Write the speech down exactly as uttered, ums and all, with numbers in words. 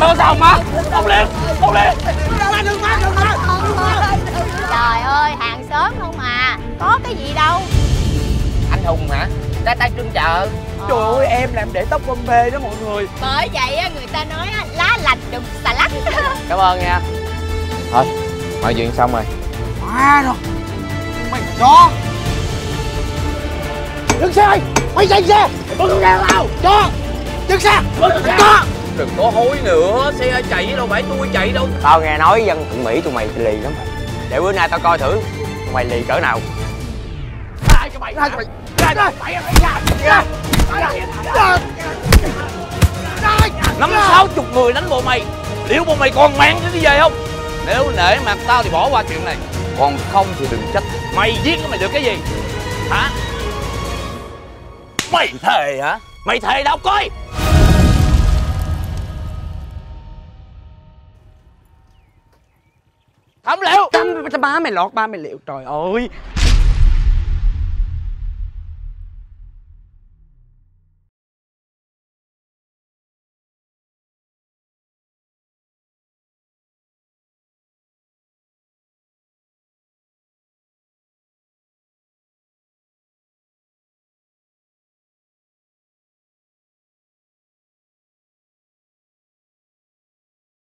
Tao sao má? Ông Liên, ông Liên. Đừng má, đừng má. Trời ơi, hàng xóm không à, có cái gì đâu. Anh Hùng hả? Ra tay trưng chợ. Trời ờ. ơi, em làm để tóc bông bê đó mọi người. Bởi vậy người ta nói lá lành đùm xà lách. Cảm ơn nha. Thôi, mọi chuyện xong rồi. Má rồi, mày chó. Dừng xe ơi, mày dành xe. Đừng ra nào, cho. Dừng xe, cho. Đừng có hối nữa, xe chạy đâu phải tôi chạy đâu. Tao nghe nói dân tụi Mỹ tụi mày lì lắm. Để bữa nay tao coi thử tụi mày lì cỡ nào. Hai cho mày, hai cho mày. Năm sáu chục người đánh bộ mày, liệu bộ mày còn mang cái gì về không? Nếu nể mặt tao thì bỏ qua chuyện này, còn không thì đừng trách. Mày giết mày được cái gì hả? Mày thề hả? Mày thề đâu coi. Không liệu. Ba mày lọt, ba mày liệu. Trời ơi.